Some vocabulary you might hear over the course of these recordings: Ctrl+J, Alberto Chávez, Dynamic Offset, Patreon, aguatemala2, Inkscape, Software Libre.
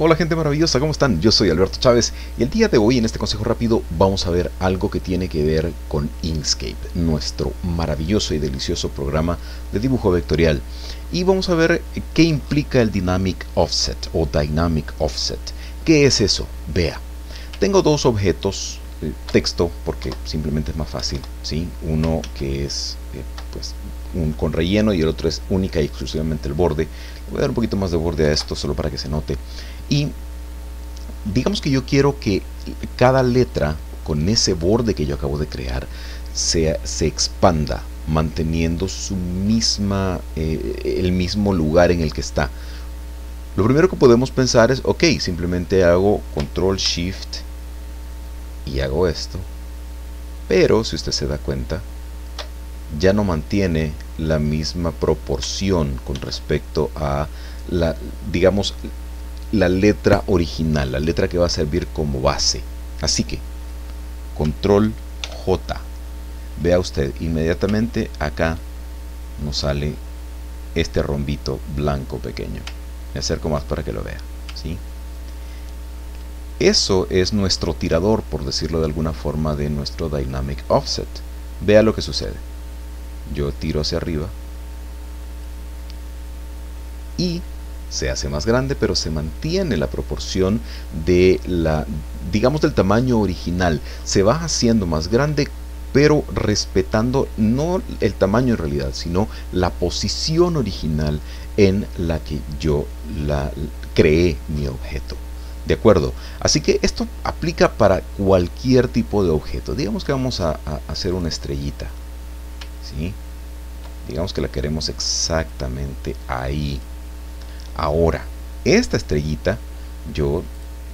Hola gente maravillosa, ¿cómo están? Yo soy Alberto Chávez y el día de hoy en este consejo rápido vamos a ver algo que tiene que ver con Inkscape, nuestro maravilloso y delicioso programa de dibujo vectorial. Y vamos a ver qué implica el Dynamic Offset o Dynamic Offset. ¿Qué es eso? Vea, tengo dos objetos, texto porque simplemente es más fácil, ¿sí? Uno que es pues con relleno y el otro es única y exclusivamente el borde. Voy a dar un poquito más de borde a esto solo para que se note. Y digamos que yo quiero que cada letra con ese borde que yo acabo de crear se expanda, manteniendo su misma el mismo lugar en el que está. Lo primero que podemos pensar es, ok, simplemente hago Control Shift y hago esto. Pero si usted se da cuenta, ya no mantiene la misma proporción con respecto a la, digamos, la letra original, la letra que va a servir como base. Así que Control J, vea usted, inmediatamente acá nos sale este rombito blanco pequeño. Me acerco más para que lo vea, ¿sí? Eso es nuestro tirador, por decirlo de alguna forma, de nuestro Dynamic Offset. Vea lo que sucede. Yo tiro hacia arriba y se hace más grande, pero se mantiene la proporción de la, digamos, del tamaño original. Se va haciendo más grande, pero respetando no el tamaño en realidad, sino la posición original en la que yo creé mi objeto. ¿De acuerdo? Así que esto aplica para cualquier tipo de objeto. Digamos que vamos a hacer una estrellita, ¿sí? Digamos que la queremos exactamente ahí. Ahora, esta estrellita yo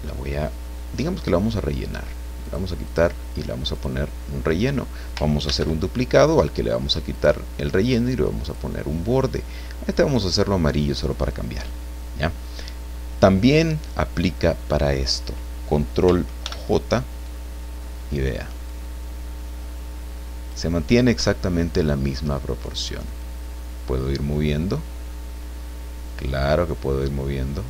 la voy a, digamos que la vamos a rellenar. La vamos a quitar y le vamos a poner un relleno. Vamos a hacer un duplicado al que le vamos a quitar el relleno y le vamos a poner un borde. Este vamos a hacerlo amarillo solo para cambiar, ¿ya? También aplica para esto. Control J y vea. Se mantiene exactamente la misma proporción. Puedo ir moviendo. Claro que puedo ir moviendo,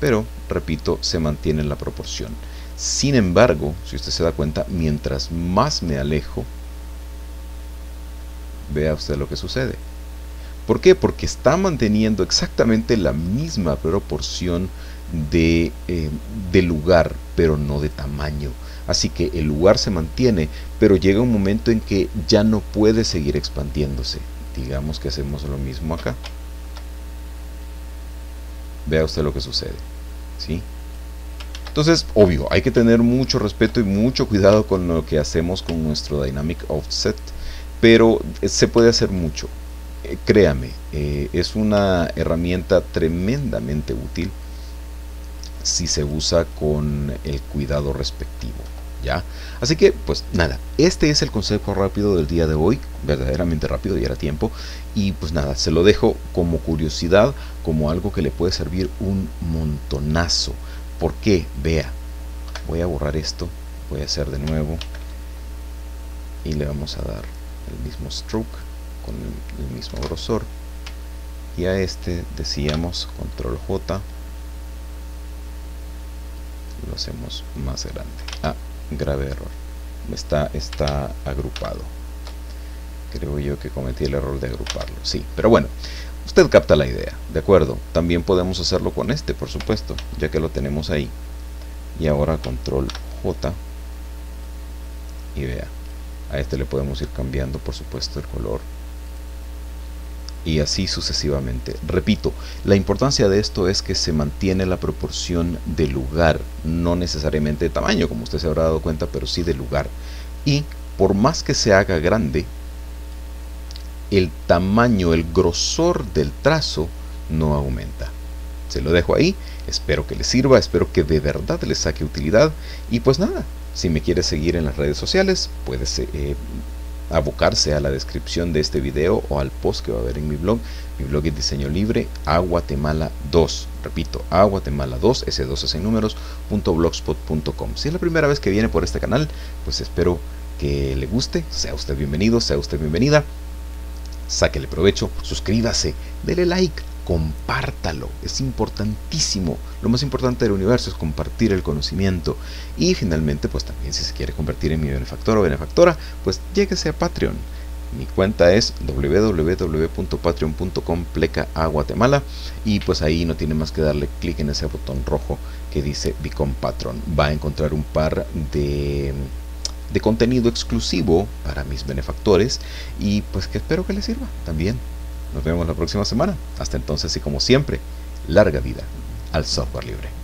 pero repito, se mantiene la proporción. Sin embargo, si usted se da cuenta, mientras más me alejo, vea usted lo que sucede. ¿Por qué? Porque está manteniendo exactamente la misma proporción de lugar, pero no de tamaño. Así que el lugar se mantiene, pero llega un momento en que ya no puede seguir expandiéndose. Digamos que hacemos lo mismo acá. Vea usted lo que sucede, ¿sí? Entonces, obvio, hay que tener mucho respeto y mucho cuidado con lo que hacemos con nuestro Dynamic Offset, pero se puede hacer mucho. Créame, es una herramienta tremendamente útil si se usa con el cuidado respectivo, ¿ya? Así que, pues nada, este es el consejo rápido del día de hoy, verdaderamente rápido, ya era tiempo. Y pues nada, se lo dejo como curiosidad, como algo que le puede servir un montonazo. ¿Por qué? Vea, voy a borrar esto, voy a hacer de nuevo y le vamos a dar el mismo stroke con el mismo grosor. Y a este decíamos Control J, lo hacemos más grande. Ah, grave error, está agrupado. Creo yo que cometí el error de agruparlo, sí, pero bueno, usted capta la idea, ¿de acuerdo? También podemos hacerlo con este, por supuesto, ya que lo tenemos ahí. Y ahora Control J y vea, a este le podemos ir cambiando, por supuesto, el color y así sucesivamente. Repito, la importancia de esto es que se mantiene la proporción de lugar, no necesariamente de tamaño, como usted se habrá dado cuenta, pero sí de lugar. Y por más que se haga grande, el tamaño, el grosor del trazo no aumenta. Se lo dejo ahí, espero que le sirva, espero que de verdad le saque utilidad. Y pues nada, si me quiere seguir en las redes sociales, puedes abocarse a la descripción de este video o al post que va a haber en mi blog es Diseño Libre, aguatemala2, repito, aguatemala2, s2 es en números, .blogspot.com. Si es la primera vez que viene por este canal, pues espero que le guste, sea usted bienvenido, sea usted bienvenida, sáquele provecho, suscríbase, dele like, compártalo, es importantísimo. Lo más importante del universo es compartir el conocimiento. Y finalmente, pues también si se quiere convertir en mi benefactor o benefactora, pues lléguese a Patreon. Mi cuenta es www.patreon.com/aguatemala y pues ahí no tiene más que darle clic en ese botón rojo que dice Become Patron. Va a encontrar un par de contenido exclusivo para mis benefactores y pues que espero que les sirva también. Nos vemos la próxima semana. Hasta entonces y como siempre, larga vida al software libre.